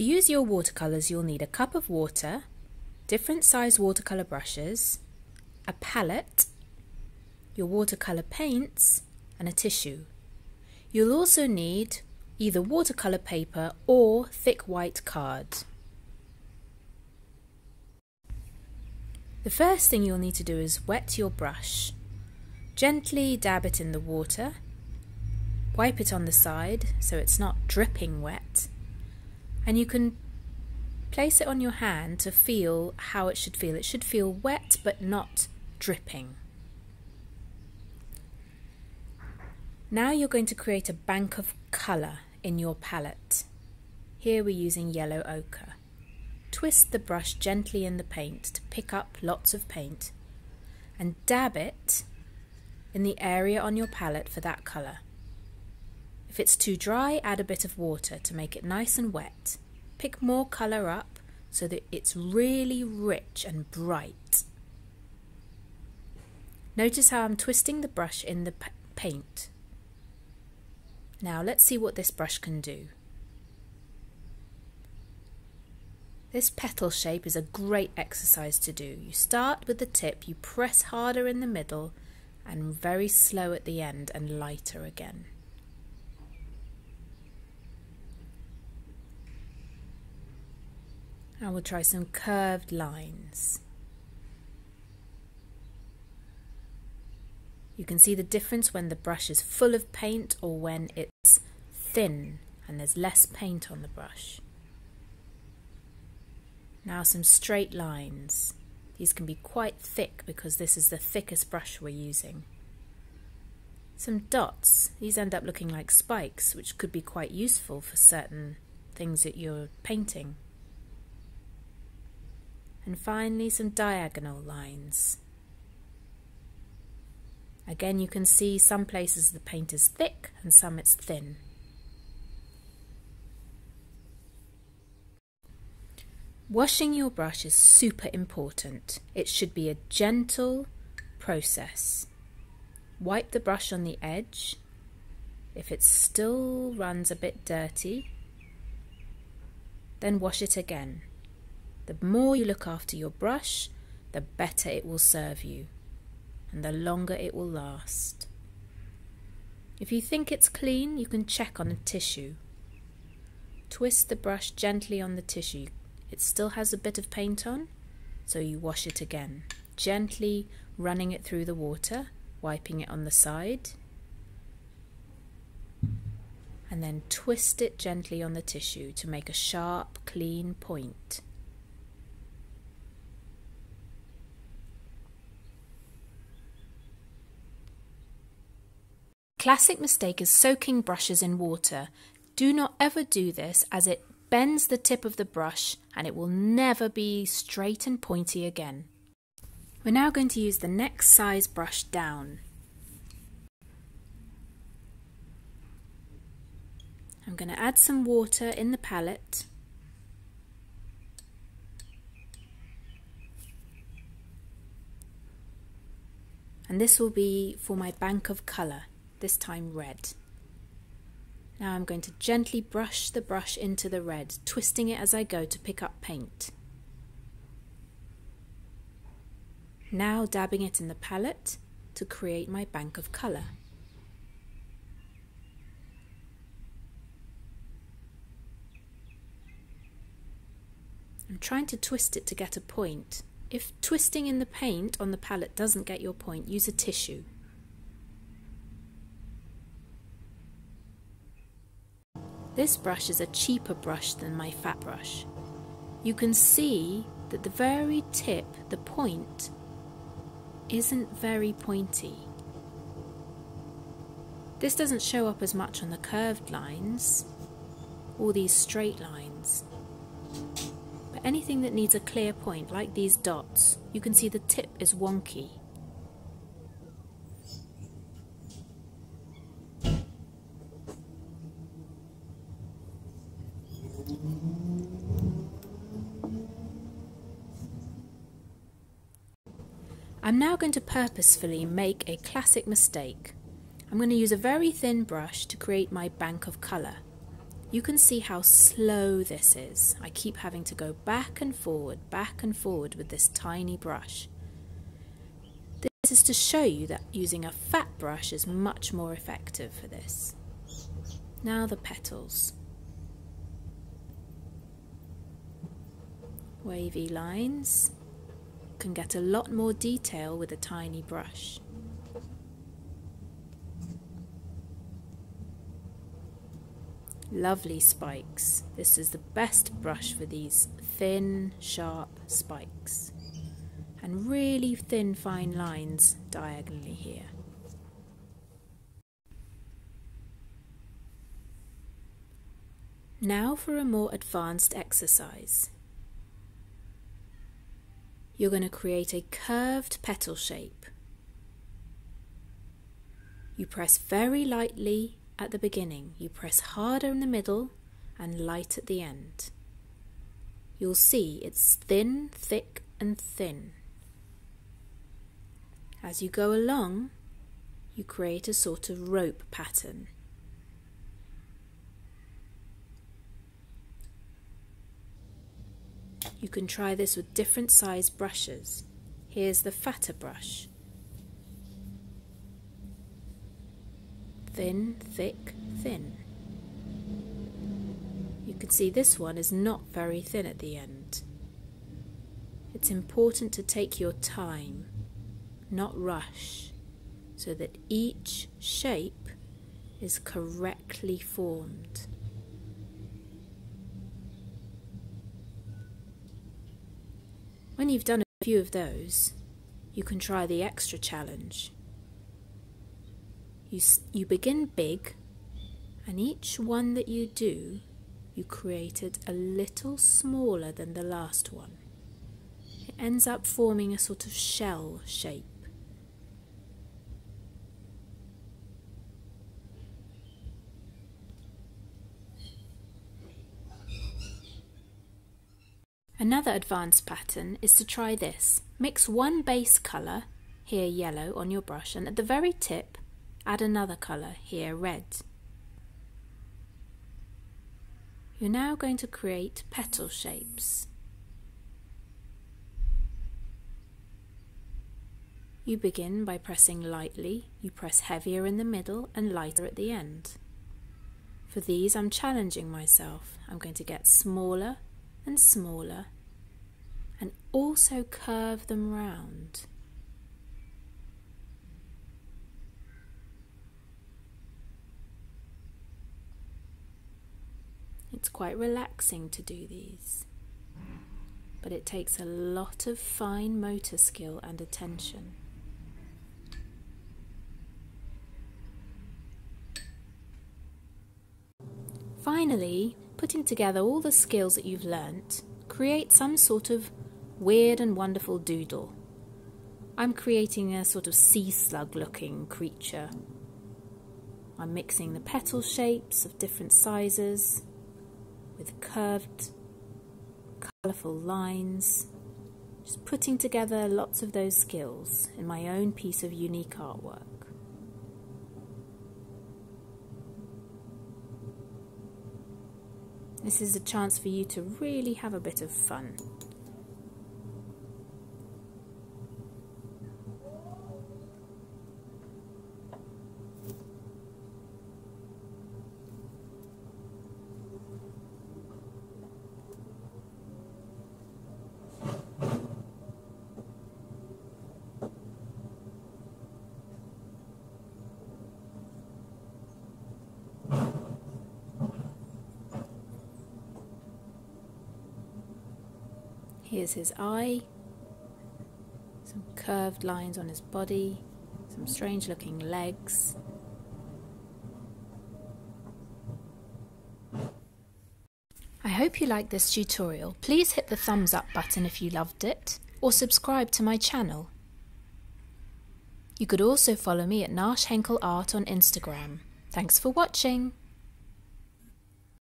To use your watercolors, you'll need a cup of water, different size watercolor brushes, a palette, your watercolor paints, and a tissue. You'll also need either watercolor paper or thick white card. The first thing you'll need to do is wet your brush. Gently dab it in the water, wipe it on the side so it's not dripping wet, and you can place it on your hand to feel how it should feel. It should feel wet but not dripping. Now you're going to create a bank of colour in your palette. Here we're using yellow ochre. Twist the brush gently in the paint to pick up lots of paint and dab it in the area on your palette for that colour. If it's too dry, add a bit of water to make it nice and wet. Pick more colour up so that it's really rich and bright. Notice how I'm twisting the brush in the paint. Now let's see what this brush can do. This petal shape is a great exercise to do. You start with the tip, you press harder in the middle, and very slow at the end and lighter again. And we'll try some curved lines. You can see the difference when the brush is full of paint or when it's thin and there's less paint on the brush. Now some straight lines. These can be quite thick because this is the thickest brush we're using. Some dots. These end up looking like spikes, which could be quite useful for certain things that you're painting. And finally some diagonal lines. Again, you can see some places the paint is thick and some it's thin. Washing your brush is super important. It should be a gentle process. Wipe the brush on the edge. If it still runs a bit dirty, then wash it again. The more you look after your brush, the better it will serve you, and the longer it will last. If you think it's clean, you can check on a tissue. Twist the brush gently on the tissue. It still has a bit of paint on, so you wash it again, gently running it through the water, wiping it on the side, and then twist it gently on the tissue to make a sharp, clean point. Classic mistake is soaking brushes in water. Do not ever do this, as it bends the tip of the brush and it will never be straight and pointy again. We're now going to use the next size brush down. I'm going to add some water in the palette and this will be for my bank of colour. This time red. Now I'm going to gently brush the brush into the red, twisting it as I go to pick up paint. Now dabbing it in the palette to create my bank of colour. I'm trying to twist it to get a point. If twisting in the paint on the palette doesn't get your point, use a tissue. This brush is a cheaper brush than my fat brush. You can see that the very tip, the point, isn't very pointy. This doesn't show up as much on the curved lines or these straight lines. But anything that needs a clear point, like these dots, you can see the tip is wonky. I'm now going to purposefully make a classic mistake. I'm going to use a very thin brush to create my bank of colour. You can see how slow this is. I keep having to go back and forward with this tiny brush. This is to show you that using a fat brush is much more effective for this. Now the petals. Wavy lines. You can get a lot more detail with a tiny brush. Lovely spikes. This is the best brush for these thin, sharp spikes. And really thin, fine lines diagonally here. Now for a more advanced exercise. You're going to create a curved petal shape. You press very lightly at the beginning, you press harder in the middle and light at the end. You'll see it's thin, thick and thin. As you go along, you create a sort of rope pattern. You can try this with different size brushes. Here's the fatter brush. Thin, thick, thin. You can see this one is not very thin at the end. It's important to take your time, not rush, so that each shape is correctly formed. When you've done a few of those, you can try the extra challenge. You begin big, and each one that you do, you create it a little smaller than the last one. It ends up forming a sort of shell shape. Another advanced pattern is to try this. Mix one base colour, here yellow, on your brush, and at the very tip, add another colour, here red. You're now going to create petal shapes. You begin by pressing lightly, you press heavier in the middle and lighter at the end. For these I'm challenging myself. I'm going to get smaller and smaller and also curve them round. It's quite relaxing to do these, but it takes a lot of fine motor skill and attention. Finally, putting together all the skills that you've learnt, create some sort of weird and wonderful doodle. I'm creating a sort of sea slug looking creature. I'm mixing the petal shapes of different sizes with curved, colourful lines, just putting together lots of those skills in my own piece of unique artwork. This is a chance for you to really have a bit of fun. Here's his eye, some curved lines on his body, some strange looking legs. I hope you liked this tutorial. Please hit the thumbs up button if you loved it, or subscribe to my channel. You could also follow me at Narsh's Art on Instagram. Thanks for watching.